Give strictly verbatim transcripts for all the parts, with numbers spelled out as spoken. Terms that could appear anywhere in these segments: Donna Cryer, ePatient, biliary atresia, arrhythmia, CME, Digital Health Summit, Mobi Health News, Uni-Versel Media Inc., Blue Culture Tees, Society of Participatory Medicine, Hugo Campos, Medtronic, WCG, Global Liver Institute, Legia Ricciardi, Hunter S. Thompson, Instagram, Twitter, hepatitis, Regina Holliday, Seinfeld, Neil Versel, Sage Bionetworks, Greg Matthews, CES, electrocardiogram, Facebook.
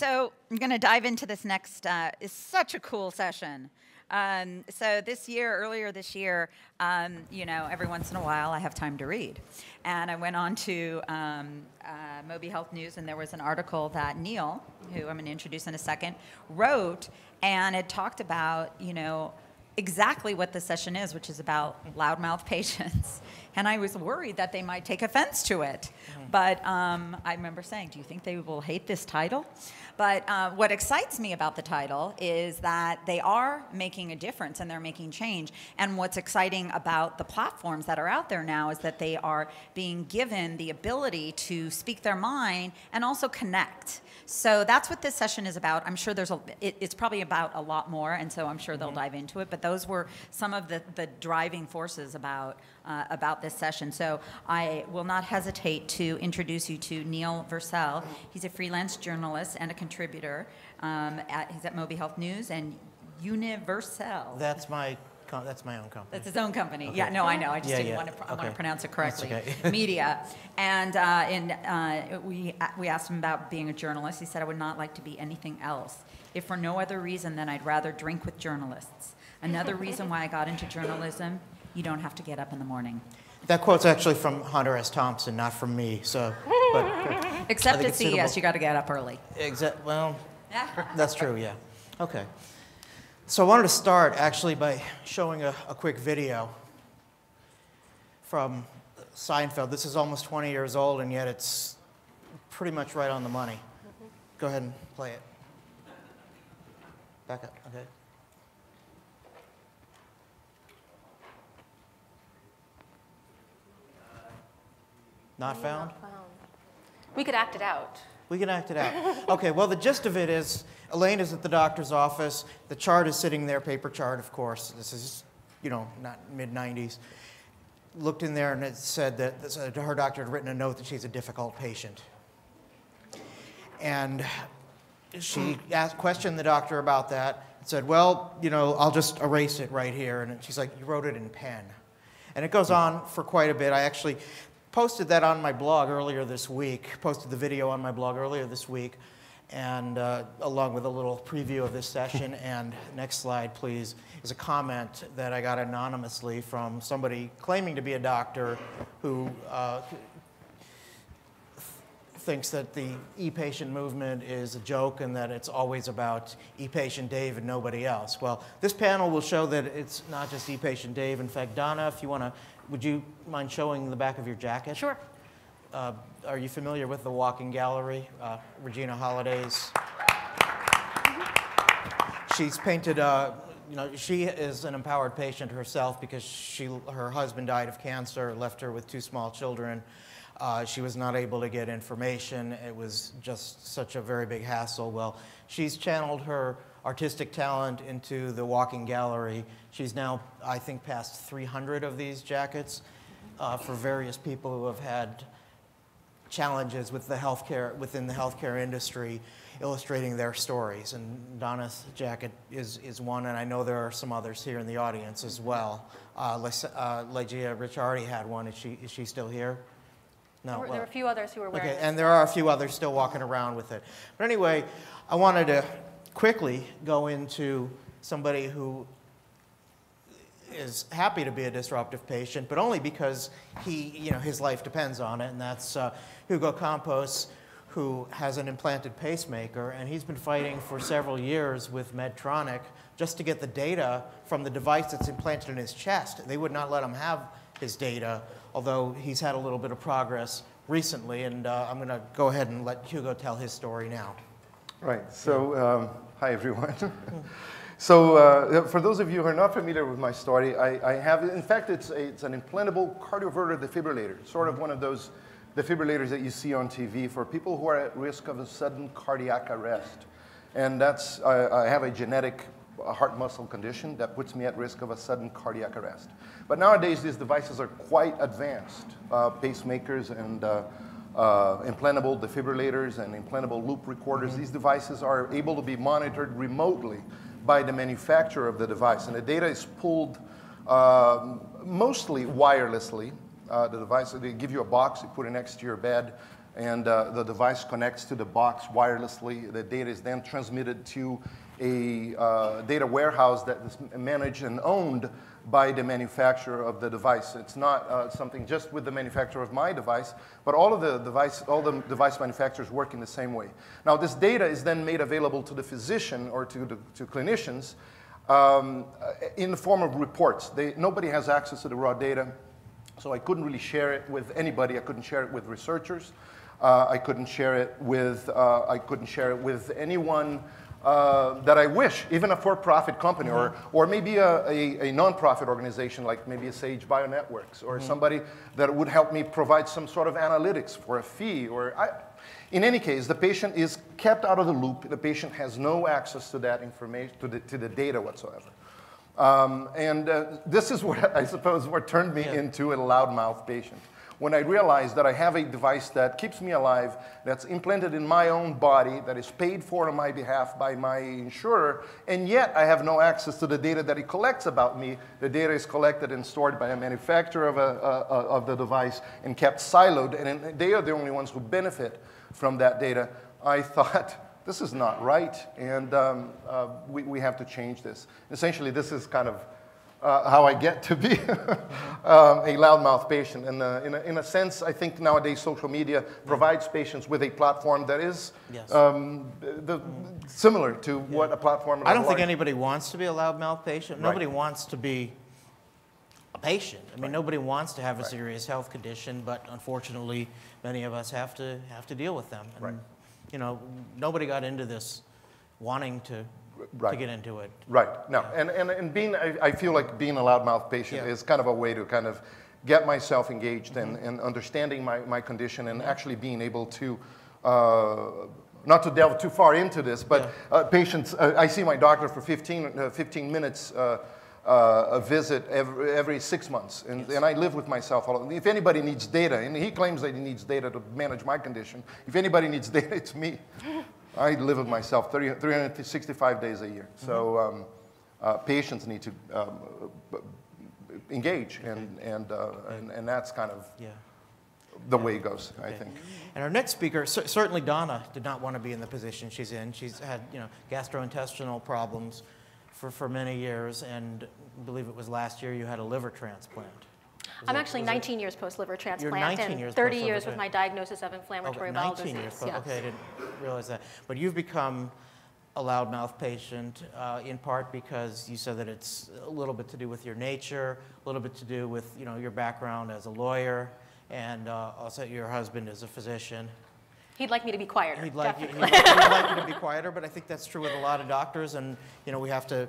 So I'm going to dive into this next. Uh, it's such a cool session. Um, so this year, earlier this year, um, you know, every once in a while I have time to read. And I went on to um, uh, Mobi Health News, and there was an article that Neil, who I'm going to introduce in a second, wrote, and it talked about, you know, exactly what the session is, which is about loudmouth patients. And I was worried that they might take offense to it. Mm-hmm. But um, I remember saying, do you think they will hate this title? But uh, what excites me about the title is that they are making a difference and they're making change. And what's exciting about the platforms that are out there now is that they are being given the ability to speak their mind and also connect. So that's what this session is about. I'm sure there's a, it, it's probably about a lot more, and so I'm sure mm-hmm. they'll dive into it. But those were some of the, the driving forces about Uh, about this session. So I will not hesitate to introduce you to Neil Versel. He's a freelance journalist and a contributor. Um, at, he's at Mobi Health News and Universel. That's my that's my own company. That's his own company. Okay. Yeah, no, I know. I just yeah, didn't yeah. want to. Pr okay. I want to pronounce it correctly. Okay. Media. And uh, and uh, we we asked him about being a journalist. He said, "I would not like to be anything else. If for no other reason, then I'd rather drink with journalists. Another reason why I got into journalism." You don't have to get up in the morning. That quote's actually from Hunter S. Thompson, not from me. So, but except at C E S, you got to get up early. Exactly. Well, that's true. Yeah. Okay. So I wanted to start actually by showing a, a quick video from Seinfeld. This is almost twenty years old, and yet it's pretty much right on the money. Go ahead and play it. Back up. Okay. Not found? Not found. We could act it out. We could act it out. Okay, well, the gist of it is Elaine is at the doctor's office. The chart is sitting there, paper chart, of course. This is, you know, not mid nineties. Looked in there and it said that this, uh, her doctor had written a note that she's a difficult patient. And she asked, questioned the doctor about that and said, well, you know, I'll just erase it right here. And she's like, you wrote it in pen. And it goes on for quite a bit. I actually posted that on my blog earlier this week, posted the video on my blog earlier this week, and uh, along with a little preview of this session. And next slide, please, is a comment that I got anonymously from somebody claiming to be a doctor who uh, thinks that the e-patient movement is a joke and that it's always about e-patient Dave and nobody else. Well, this panel will show that it's not just e-patient Dave. In fact, Donna, if you want to, would you mind showing the back of your jacket? Sure. Uh, are you familiar with the walking gallery? Uh, Regina Holliday's. She's painted, uh, you know, she is an empowered patient herself because she, her husband died of cancer, left her with two small children. Uh, she was not able to get information. It was just such a very big hassle. Well, she's channeled her artistic talent into the walking gallery. She's now, I think, passed three hundred of these jackets uh, for various people who have had challenges with the healthcare, within the healthcare industry, illustrating their stories. And Donna's jacket is, is one, and I know there are some others here in the audience as well. Uh, Legia Ricciardi had one. Is she, is she still here? No, there, were, well, there were a few others who were wearing it. Okay, and there are a few others still walking around with it. But anyway, I wanted to quickly go into somebody who is happy to be a disruptive patient, but only because he, you know, his life depends on it, and that's uh, Hugo Campos, who has an implanted pacemaker, and he's been fighting for several years with Medtronic just to get the data from the device that's implanted in his chest. They would not let him have his data, although he's had a little bit of progress recently, and uh, I'm going to go ahead and let Hugo tell his story now. Right. So, um, hi, everyone. So, uh, for those of you who are not familiar with my story, I, I have, in fact, it's, a, it's an implantable cardioverter defibrillator, sort of one of those defibrillators that you see on T V for people who are at risk of a sudden cardiac arrest. And that's, I, I have a genetic heart muscle condition that puts me at risk of a sudden cardiac arrest. But nowadays, these devices are quite advanced, uh, pacemakers and uh, Uh, implantable defibrillators and implantable loop recorders. Mm-hmm. These devices are able to be monitored remotely by the manufacturer of the device, and the data is pulled uh, mostly wirelessly. Uh, the device, they give you a box, you put it next to your bed, and uh, the device connects to the box wirelessly. The data is then transmitted to a uh, data warehouse that is managed and owned by the manufacturer of the device. It's not uh, something just with the manufacturer of my device, but all of the device, all the device manufacturers work in the same way. Now, this data is then made available to the physician or to the, to clinicians um, in the form of reports. They, nobody has access to the raw data, so I couldn't really share it with anybody. I couldn't share it with researchers. Uh, I couldn't share it with. Uh, I couldn't share it with anyone. Uh, that I wish, even a for-profit company, mm-hmm. or, or maybe a, a, a non-profit organization like maybe a Sage Bionetworks, or mm-hmm. somebody that would help me provide some sort of analytics for a fee. Or I, in any case, the patient is kept out of the loop. The patient has no access to that information, to the, to the data whatsoever. Um, and uh, this is what I suppose what turned me yeah. into a loudmouth patient. When I realized that I have a device that keeps me alive, that's implanted in my own body, that is paid for on my behalf by my insurer, and yet I have no access to the data that it collects about me. The data is collected and stored by a manufacturer of, a, uh, of the device and kept siloed, and they are the only ones who benefit from that data. I thought, this is not right, and um, uh, we, we have to change this. Essentially, this is kind of Uh, how I get to be um, a loudmouth patient. And uh, in, a, in a sense, I think nowadays social media provides patients with a platform that is yes. um, the, mm. similar to yeah. what a platform... I don't think anybody wants to be a loudmouth patient. Nobody right. wants to be a patient. I mean, right. nobody wants to have a right. serious health condition, but unfortunately, many of us have to, have to deal with them. And, right. you know, nobody got into this wanting to... Right. to get into it. Right. No. Yeah. And, and, and being, I, I feel like being a loudmouth patient yeah. is kind of a way to kind of get myself engaged mm-hmm. and, and understanding my, my condition and yeah. actually being able to, uh, not to delve too far into this, but yeah. uh, patients, uh, I see my doctor for fifteen, uh, fifteen minutes uh, uh, a visit every, every six months. And, yes. and I live with myself. If anybody needs data, and he claims that he needs data to manage my condition, if anybody needs data, it's me. I live with myself three hundred sixty-five days a year. So um, uh, patients need to um, engage, and, and, uh, and, and that's kind of yeah. the yeah. way it goes, okay. I think. And our next speaker, certainly Donna did not want to be in the position she's in. She's had you know, gastrointestinal problems for, for many years, and I believe it was last year you had a liver transplant. Was I'm it, actually nineteen it? years post-liver transplant and thirty years with my diagnosis of inflammatory oh, bowel disease. Years yeah. Okay, I didn't realize that. But you've become a loudmouth patient uh, in part because you said that it's a little bit to do with your nature, a little bit to do with you know, your background as a lawyer, and uh, also your husband is a physician. He'd like me to be quieter, he'd like, definitely. You, he'd, he'd like you to be quieter, but I think that's true with a lot of doctors, and you know, we have to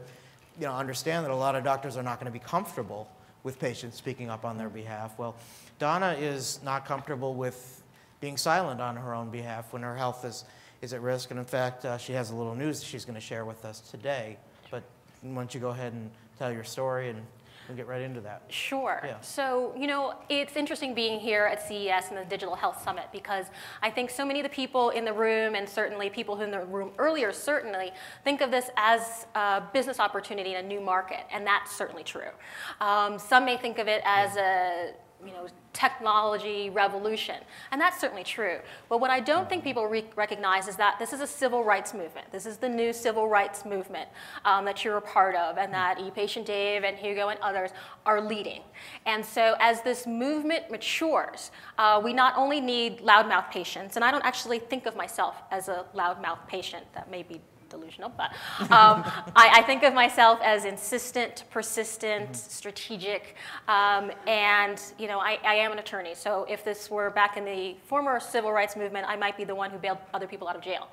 you know, understand that a lot of doctors are not going to be comfortable with patients speaking up on their behalf. Well, Donna is not comfortable with being silent on her own behalf when her health is, is at risk. And in fact, uh, she has a little news that she's going to share with us today. But why don't you go ahead and tell your story, and we'll get right into that. Sure. Yeah. So, you know, it's interesting being here at C E S and the Digital Health Summit, because I think so many of the people in the room, and certainly people who in the room earlier certainly, think of this as a business opportunity in a new market, and that's certainly true. Um, some may think of it as yeah. a, you know, technology revolution, and that's certainly true. But what I don't think people re recognize is that this is a civil rights movement. This is the new civil rights movement um, that you're a part of, and that ePatient Dave and Hugo and others are leading. And so as this movement matures, uh, we not only need loudmouth patients, and I don't actually think of myself as a loudmouth patient. That may be delusional, but um, I, I think of myself as insistent, persistent, mm-hmm. strategic, um, and you know I, I am an attorney. So if this were back in the former civil rights movement, I might be the one who bailed other people out of jail.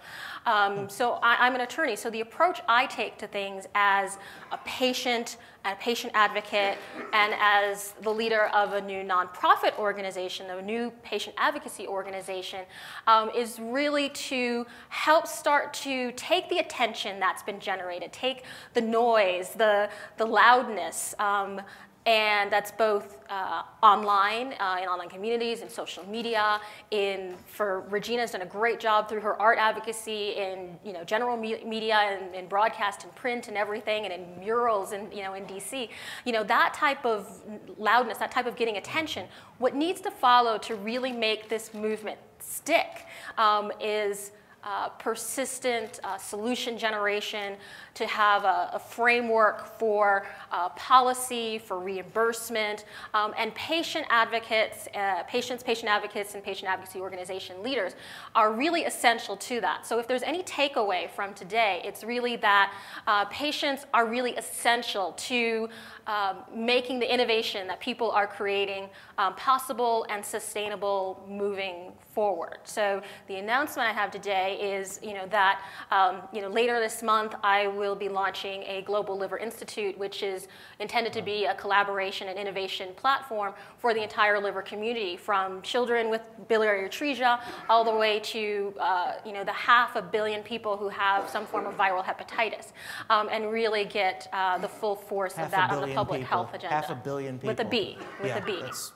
Um, mm-hmm. So I, I'm an attorney. So the approach I take to things as a patient, a patient advocate, and as the leader of a new nonprofit organization, a new patient advocacy organization, um, is really to help start to take the attention that's been generated, take the noise, the, the loudness, um, and that's both uh, online, uh, in online communities, in social media. In for Regina's done a great job through her art advocacy in you know general me media and, and broadcast and print and everything, and in murals and you know in D C. You know that type of loudness, that type of getting attention. What needs to follow to really make this movement stick um, is. Uh, persistent uh, solution generation, to have a, a framework for uh, policy, for reimbursement, um, and patient advocates, uh, patients, patient advocates, and patient advocacy organization leaders are really essential to that. So if there's any takeaway from today, it's really that uh, patients are really essential to um, making the innovation that people are creating um, possible and sustainable moving forward. So the announcement I have today is you know that um, you know later this month I will be launching a Global Liver Institute, which is intended to be a collaboration and innovation platform for the entire liver community, from children with biliary atresia all the way to uh, you know the half a billion people who have some form of viral hepatitis, um, and really get uh, the full force half of that on the public people. health agenda. Half a billion people with a B, with yeah, a B. That's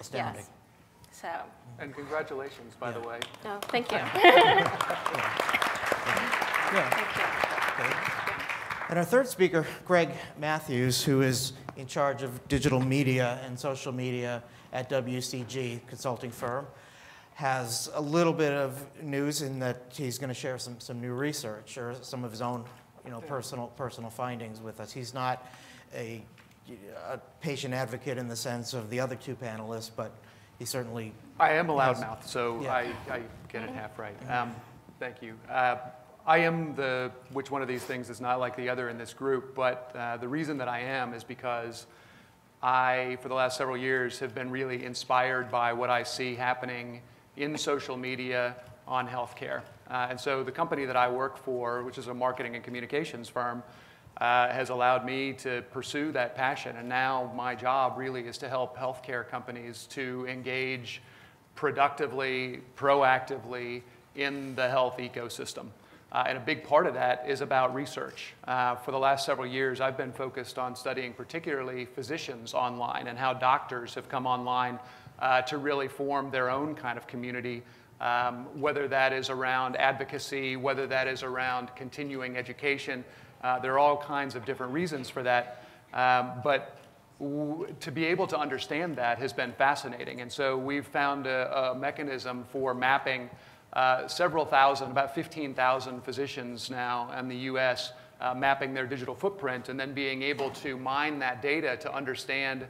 astounding. Yes. So. And congratulations, by yeah. the way. No, oh, thank you. yeah. Yeah. Thank you. Okay. And our third speaker, Greg Matthews, who is in charge of digital media and social media at W C G consulting firm, has a little bit of news in that he's going to share some some new research or some of his own, you know, personal personal findings with us. He's not a, a patient advocate in the sense of the other two panelists, but he certainly. I am a loudmouth, so yeah. I, I get it half right. Um, thank you. Uh, I am the, which one of these things is not like the other in this group, but uh, the reason that I am is because I, for the last several years, have been really inspired by what I see happening in social media on healthcare. Uh, and so the company that I work for, which is a marketing and communications firm, Uh, has allowed me to pursue that passion. And now my job really is to help healthcare companies to engage productively, proactively in the health ecosystem. Uh, and a big part of that is about research. Uh, for the last several years, I've been focused on studying particularly physicians online and how doctors have come online uh, to really form their own kind of community. Um, whether that is around advocacy, whether that is around continuing education, Uh, there are all kinds of different reasons for that, um, but w to be able to understand that has been fascinating. And so we've found a, a mechanism for mapping uh, several thousand, about fifteen thousand physicians now in the U S, uh, mapping their digital footprint, and then being able to mine that data to understand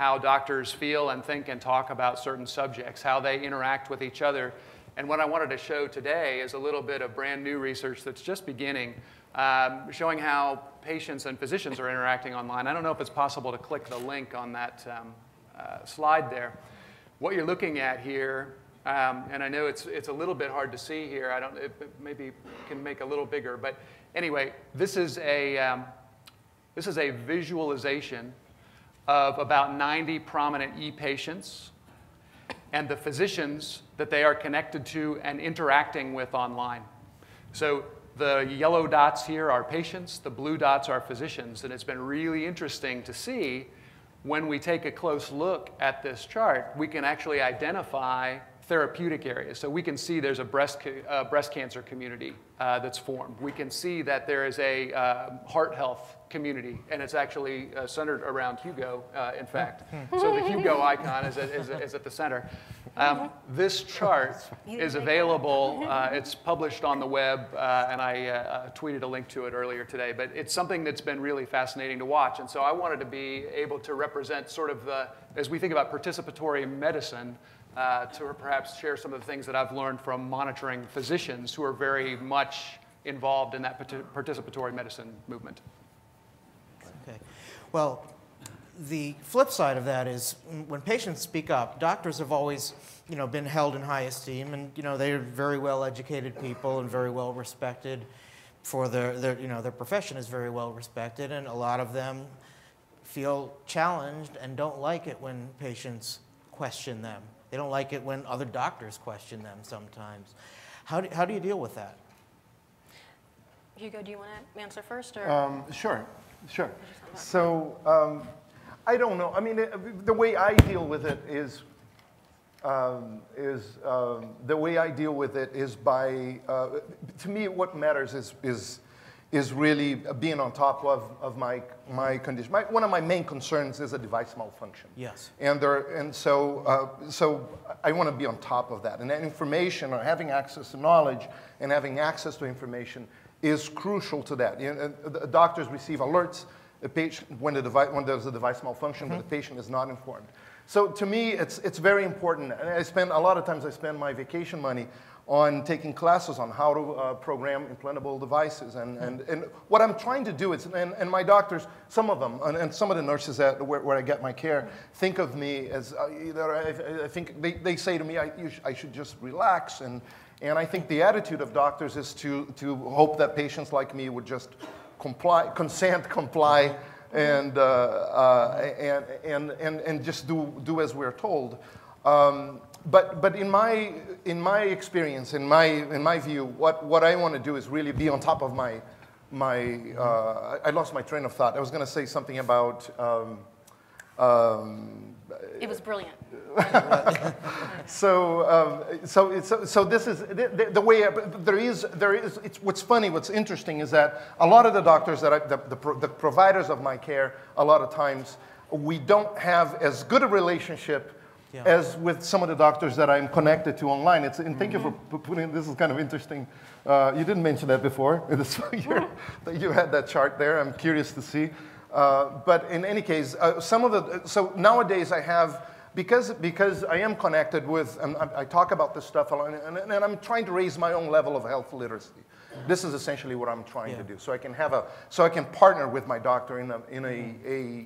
how doctors feel and think and talk about certain subjects, how they interact with each other. And what I wanted to show today is a little bit of brand new research that's just beginning, Um, showing how patients and physicians are interacting online. I don't know if it's possible to click the link on that um, uh, slide there. What you're looking at here, um, and I know it's, it's a little bit hard to see here. I don't, it, it maybe can make a little bigger. But anyway, this is a, um, this is a visualization of about ninety prominent e-patients and the physicians that they are connected to and interacting with online. So the yellow dots here are patients, the blue dots are physicians, and it's been really interesting to see when we take a close look at this chart, we can actually identify therapeutic areas. So we can see there's a breast, uh, breast cancer community uh, that's formed. We can see that there is a uh, heart health community, and it's actually uh, centered around Hugo, uh, in fact. So the Hugo icon is at, is, is at the center. Um, this chart is available. Uh, it's published on the web, uh, and I uh, tweeted a link to it earlier today. But it's something that's been really fascinating to watch. And so I wanted to be able to represent sort of the, as we think about participatory medicine, Uh, to perhaps share some of the things that I've learned from monitoring physicians who are very much involved in that participatory medicine movement. Okay. Well, the flip side of that is when patients speak up, doctors have always, you know, been held in high esteem, and you know they are very well educated people and very well respected for their, their you know their profession is very well respected, and a lot of them feel challenged and don't like it when patients question them. They don't like it when other doctors question them sometimes. How do, how do you deal with that? Hugo, do you want to answer first? Or? Um, sure, sure. So um, I don't know. I mean, it, the way I deal with it is, um, is um, the way I deal with it is by, uh, to me, what matters is, is, is really being on top of, of my, my condition. My, one of my main concerns is a device malfunction. Yes. And, there, and so, uh, so I want to be on top of that. And that information, or having access to knowledge and having access to information, is crucial to that. You know, uh, doctors receive alerts a patient, when, the device, when there's a device malfunction, mm-hmm. but the patient is not informed. So to me, it's, it's very important. And I spend, a lot of times I spend my vacation money on taking classes on how to uh, program implantable devices. And, mm-hmm. and, and what I'm trying to do is, and, and my doctors, some of them, and, and some of the nurses that, where, where I get my care, think of me as, uh, either I, I think they, they say to me, I, you sh I should just relax. And, and I think the attitude of doctors is to, to hope that patients like me would just comply, consent, comply, and, uh, uh, and, and, and, and just do, do as we're told. Um, but but in, my, in my experience, in my, in my view, what, what I want to do is really be on top of my, my uh, I lost my train of thought. I was going to say something about... Um, um, it was brilliant. so, um, so, so, so this is the, the way. I, there is, there is. It's what's funny. What's interesting is that a lot of the doctors that I, the, the, pro, the providers of my care, a lot of times, we don't have as good a relationship yeah. as with some of the doctors that I'm connected to online. It's, and thank mm-hmm. you for putting. This is kind of interesting. Uh, you didn't mention that before. You had that chart there. I'm curious to see. Uh, but in any case, uh, some of the so nowadays I have. Because, because I am connected with, and I talk about this stuff a lot, and, and, and I'm trying to raise my own level of health literacy. This is essentially what I'm trying yeah. to do. So I can have a, so I can partner with my doctor in a, in a,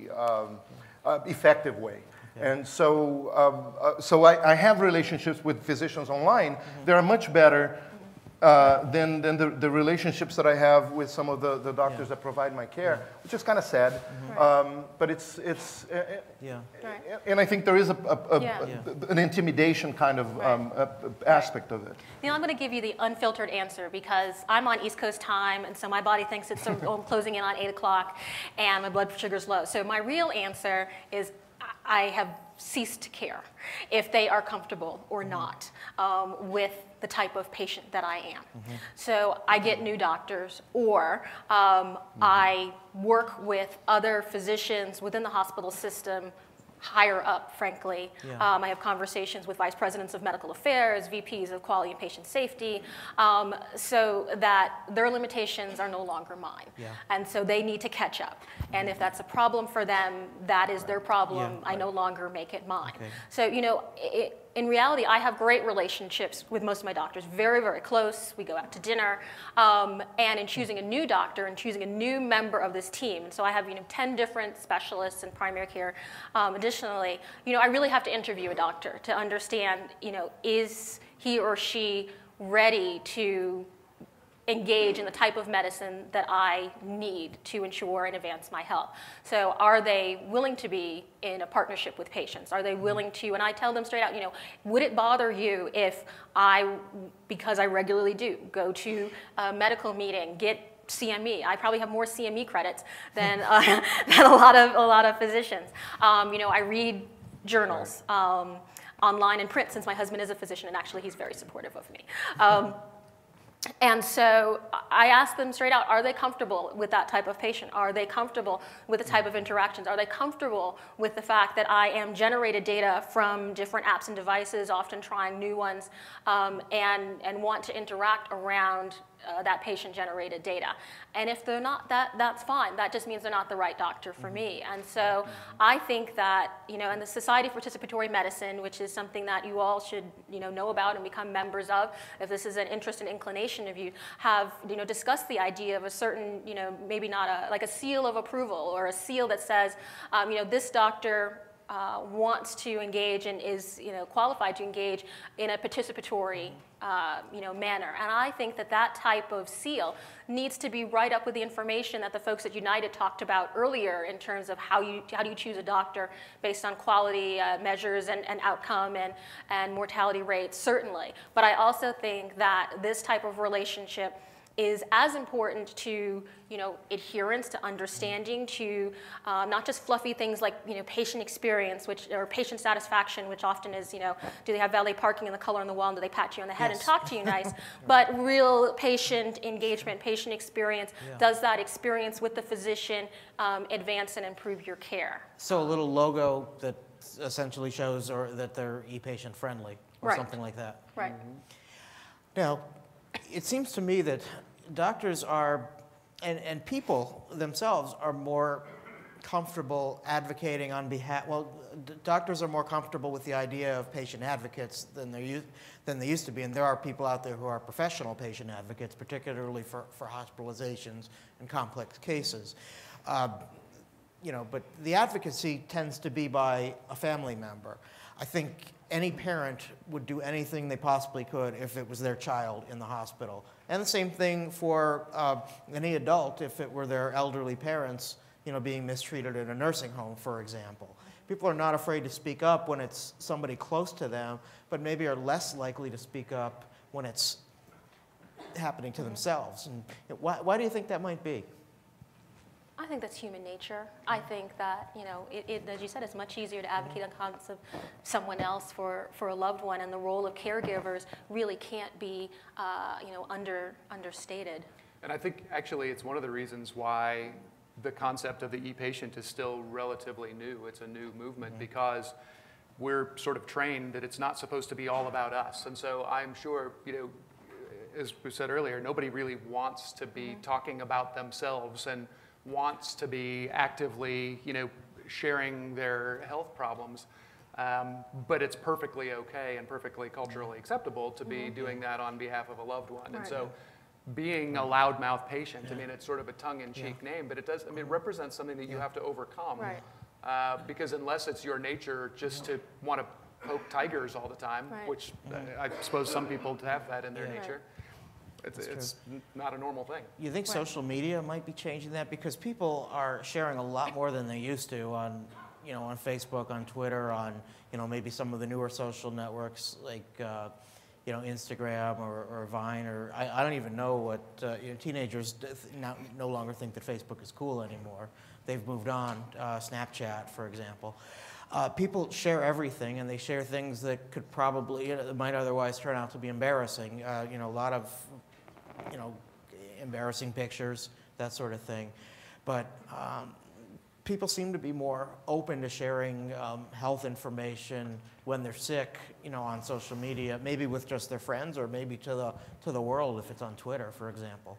a um, uh, effective way. Yeah. And so, um, uh, so I, I have relationships with physicians online. Mm-hmm. They are much better uh, than, than the, the relationships that I have with some of the, the doctors yeah. that provide my care, yeah. which is kind of sad. Mm-hmm. um, but it's, it's uh, yeah. right. and I think there is a, a, a, yeah. a, a, an intimidation kind of right. um, a, a aspect right. of it. Neil, I'm going to give you the unfiltered answer because I'm on East Coast time, and so my body thinks it's I'm closing in on eight o'clock, and my blood sugar's low. So my real answer is I have ceased to care if they are comfortable or not um, with the type of patient that I am. Mm-hmm. So I get new doctors, or um, mm-hmm. I work with other physicians within the hospital system higher up, frankly. Yeah. Um, I have conversations with vice presidents of medical affairs, V Ps of quality and patient safety, um, so that their limitations are no longer mine. Yeah. And so they need to catch up. And if that's a problem for them, that is right. their problem. Yeah, I right. no longer make it mine. Okay. So, you know, it, in reality, I have great relationships with most of my doctors, very, very close. We go out to dinner. Um, and in choosing a new doctor and choosing a new member of this team, and so I have, you know, ten different specialists in primary care. Um, additionally, you know, I really have to interview a doctor to understand, you know, is he or she ready to engage in the type of medicine that I need to ensure and advance my health. So are they willing to be in a partnership with patients? Are they willing to, and I tell them straight out, you know, would it bother you if I, because I regularly do, go to a medical meeting, get C M E. I probably have more C M E credits than, uh, than a lot of, a lot of physicians. Um, you know, I read journals um, online and print since my husband is a physician, and actually he's very supportive of me. Um, And so I ask them straight out, are they comfortable with that type of patient? Are they comfortable with the type of interactions? Are they comfortable with the fact that I am generated data from different apps and devices, often trying new ones, um, and, and want to interact around Uh, that patient-generated data? And if they're not, that, that's fine. That just means they're not the right doctor for mm-hmm. me. And so mm-hmm. I think that, you know, in the Society of Participatory Medicine, which is something that you all should, you know, know about and become members of, if this is an interest and inclination of you, have, you know, discussed the idea of a certain, you know, maybe not a, like a seal of approval or a seal that says, um, you know, this doctor Uh, wants to engage and is, you know, qualified to engage in a participatory, uh, you know, manner. And I think that that type of seal needs to be right up with the information that the folks at United talked about earlier in terms of how you how do you choose a doctor based on quality uh, measures and, and outcome and, and mortality rates, certainly. But I also think that this type of relationship is as important to, you know, adherence, to understanding, to uh, not just fluffy things like, you know, patient experience, which, or patient satisfaction, which often is, you know, do they have valet parking and the color on the wall and do they pat you on the head yes. and talk to you nice, but real patient engagement, patient experience, yeah. does that experience with the physician um, advance and improve your care? So a little logo that essentially shows or that they're e-patient friendly or right. something like that. Right. Mm-hmm. Now, it seems to me that doctors are, and, and people themselves are more comfortable advocating on behalf, well, d doctors are more comfortable with the idea of patient advocates than, they're, than they used to be, and there are people out there who are professional patient advocates, particularly for, for hospitalizations and complex cases. Uh, you know, but the advocacy tends to be by a family member. I think any parent would do anything they possibly could if it was their child in the hospital. And the same thing for uh, any adult if it were their elderly parents, you know, being mistreated in a nursing home, for example. People are not afraid to speak up when it's somebody close to them, but maybe are less likely to speak up when it's happening to themselves. And why, why do you think that might be? I think that's human nature. I think that, you know, it, it, as you said, it's much easier to advocate on behalf of someone else for, for a loved one, and the role of caregivers really can't be, uh, you know, under, understated. And I think, actually, it's one of the reasons why the concept of the e-patient is still relatively new. It's a new movement mm-hmm. because we're sort of trained that it's not supposed to be all about us. And so I'm sure, you know, as we said earlier, nobody really wants to be mm-hmm. talking about themselves and wants to be actively, you know, sharing their health problems, um, but it's perfectly okay and perfectly culturally acceptable to be mm-hmm. doing that on behalf of a loved one. Right. And so being a loudmouth patient, yeah. I mean, it's sort of a tongue-in-cheek yeah. name, but it does, I mean, it represents something that you yeah. have to overcome. Right. Uh, because unless it's your nature just yeah. to want to poke tigers all the time, right. which yeah. I suppose some people have that in their yeah. nature. It's, it's not a normal thing. You think right. social media might be changing that? Because people are sharing a lot more than they used to on, you know, on Facebook, on Twitter, on, you know, maybe some of the newer social networks like, uh, you know, Instagram or, or Vine, or I, I don't even know what, uh, you know, teenagers now no longer think that Facebook is cool anymore. They've moved on, uh, Snapchat, for example. Uh, people share everything, and they share things that could probably, you know, might otherwise turn out to be embarrassing. Uh, you know, a lot of, you know, embarrassing pictures, that sort of thing. But um, people seem to be more open to sharing um, health information when they're sick, you know, on social media, maybe with just their friends or maybe to the, to the world if it's on Twitter, for example.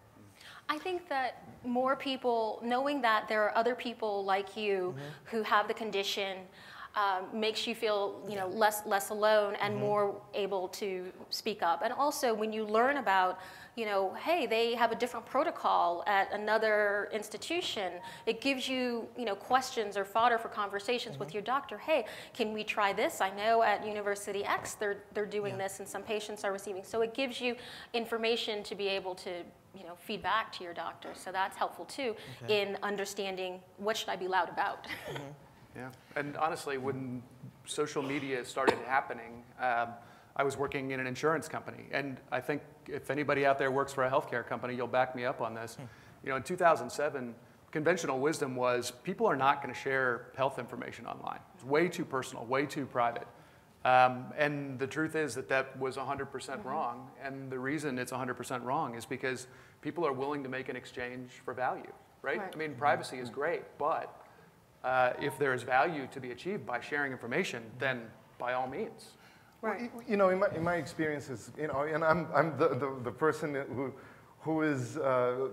I think that more people, knowing that there are other people like you mm-hmm. who have the condition, Um, makes you feel, you know, less less alone and mm-hmm. more able to speak up. And also when you learn about, you know, hey, they have a different protocol at another institution, it gives you, you know, questions or fodder for conversations mm-hmm. with your doctor. Hey, can we try this? I know at University X they're, they're doing yeah. this and some patients are receiving. So it gives you information to be able to, you know, feedback to your doctor. So that's helpful too okay. in understanding what should I be loud about. Mm-hmm. Yeah, and honestly, when social media started happening, um, I was working in an insurance company, and I think if anybody out there works for a healthcare company, you'll back me up on this. You know, in two thousand seven, conventional wisdom was people are not going to share health information online. It's way too personal, way too private. Um, and the truth is that that was one hundred percent mm-hmm. wrong, and the reason it's one hundred percent wrong is because people are willing to make an exchange for value, right? right. I mean, privacy is great, but Uh, if there is value to be achieved by sharing information, then by all means. Right. Well, you know, in my, in my experiences, you know, and I'm, I'm the, the, the person who, who is, uh,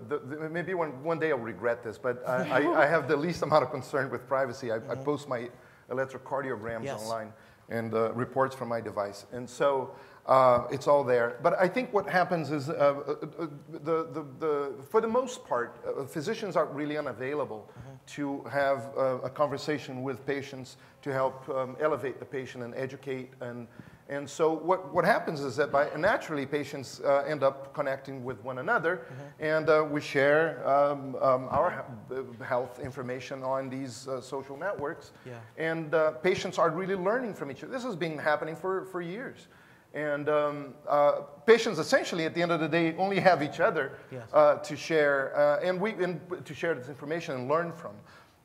the, the, maybe one, one day I'll regret this, but I, I, I have the least amount of concern with privacy. I, mm-hmm. I post my electrocardiograms yes. online and uh, reports from my device. And so uh, it's all there. But I think what happens is, uh, uh, the, the, the, for the most part, uh, physicians aren't really unavailable. Mm-hmm. to have uh, a conversation with patients to help um, elevate the patient and educate. And, and so what, what happens is that by, naturally patients uh, end up connecting with one another mm-hmm. and uh, we share um, um, our health information on these uh, social networks. Yeah. And uh, patients are really learning from each other. This has been happening for, for years. And um, uh, patients essentially, at the end of the day, only have each other yes. uh, to share uh, and we and to share this information and learn from.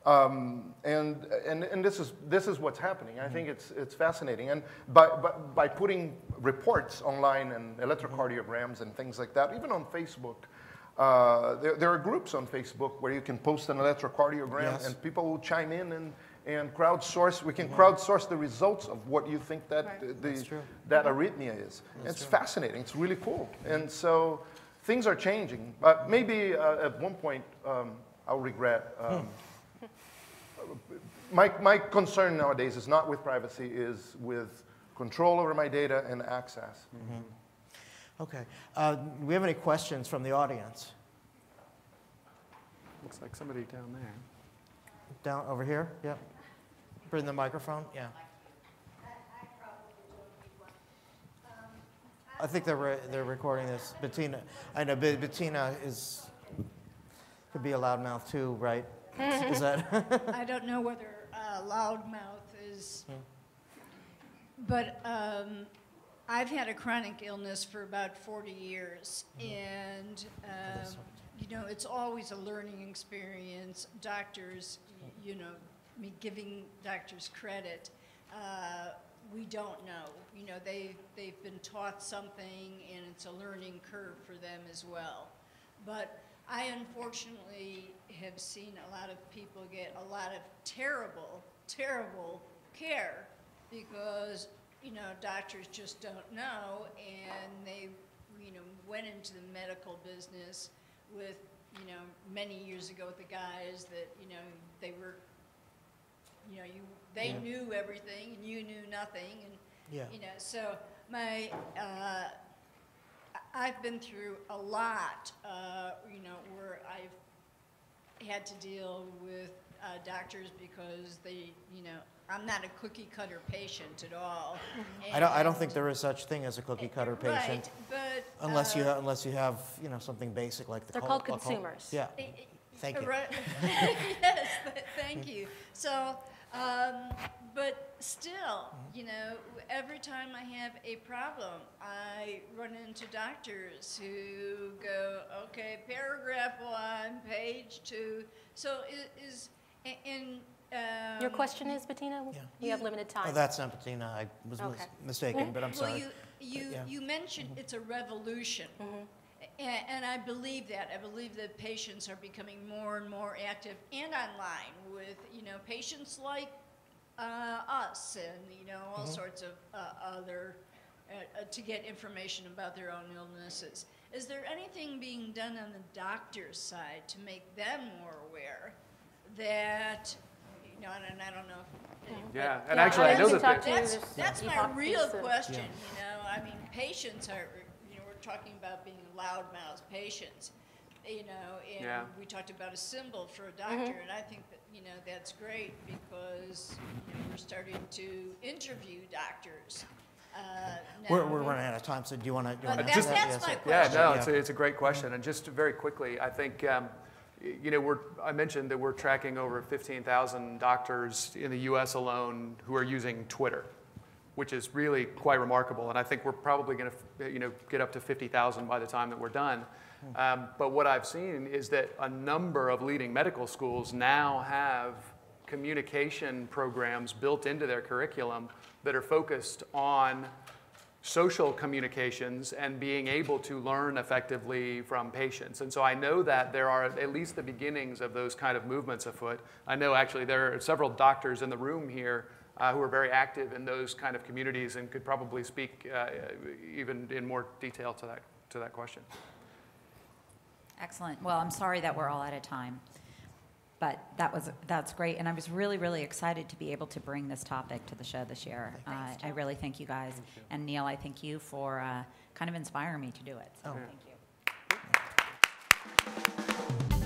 Um, and and and this is this is what's happening. I mm-hmm. think it's it's fascinating. And by by, by putting reports online and electrocardiograms mm-hmm. and things like that, even on Facebook. Uh, there, there are groups on Facebook where you can post an electrocardiogram yes. and people will chime in and, and crowdsource. We can yeah. crowdsource the results of what you think that right. the, that arrhythmia is. That's it's true. fascinating. It's really cool. And so things are changing. But uh, maybe uh, at one point um, I'll regret. Um, my, my concern nowadays is not with privacy, is with control over my data and access. Mm-hmm. Okay. Uh, do we have any questions from the audience? Looks like somebody down there. Down over here? Yep. Bring the microphone. Yeah. I think they're re they're recording this. Bettina, I know Bettina is could be a loudmouth too, right? Is that? I don't know whether uh, loudmouth is, hmm. but. Um, I've had a chronic illness for about forty years, mm-hmm. and um, you know, it's always a learning experience. Doctors, you know, I mean, giving doctors credit, uh, we don't know. You know, they they've been taught something, and it's a learning curve for them as well. But I unfortunately have seen a lot of people get a lot of terrible, terrible care because. You know, doctors just don't know, and they, you know, went into the medical business with, you know, many years ago with the guys that, you know, they were, you know, you they yeah. knew everything and you knew nothing, and yeah. you know, so my, uh, I've been through a lot, uh, you know, where I've had to deal with uh, doctors because they, you know. I'm not a cookie cutter patient at all. And I don't. I don't think there is such thing as a cookie cutter right, patient, but, unless uh, you unless you have you know something basic like the. They're called consumers. Yeah. It, thank you. Right. Yes. Thank you. So, um, but still, you know, every time I have a problem, I run into doctors who go, okay, paragraph one, page two. So it is in. Um, Your question is, Bettina? Yeah. You have limited time. Oh, that's not Bettina. I was okay. mis mistaken, but I'm sorry. Well, you, you, but, yeah. you mentioned mm-hmm. it's a revolution, mm-hmm. and, and I believe that. I believe that patients are becoming more and more active and online with, you know, patients like uh, us and, you know, all mm-hmm. sorts of uh, other, uh, uh, to get information about their own illnesses. Is there anything being done on the doctor's side to make them more aware that... No, and I don't know. If yeah, and yeah, actually, I know the that that's, that's yeah. my real question. Yeah. You know, I mean, patients are. You know, we're talking about being loudmouth patients. You know, and yeah. we talked about a symbol for a doctor, mm-hmm. and I think that you know that's great because you know, we're starting to interview doctors. Uh, we're, we're running out of time, so do you want to? That, that's that? my yeah, question. Yeah, no, it's a, it's a great question, mm-hmm. and just very quickly, I think. Um, You know, we're, I mentioned that we're tracking over fifteen thousand doctors in the U S alone who are using Twitter, which is really quite remarkable. And I think we're probably going to, you know, get up to fifty thousand by the time that we're done. Um, but what I've seen is that a number of leading medical schools now have communication programs built into their curriculum that are focused on social communications and being able to learn effectively from patients. And so I know that there are at least the beginnings of those kind of movements afoot. I know actually there are several doctors in the room here uh, who are very active in those kind of communities and could probably speak uh, even in more detail to that, to that question. Excellent. Well, I'm sorry that we're all out of time. But that was, that's great, and I was really, really excited to be able to bring this topic to the show this year. Thanks, uh, I really thank you guys, thank you. And Neil, I thank you for uh, kind of inspiring me to do it, so oh. thank you.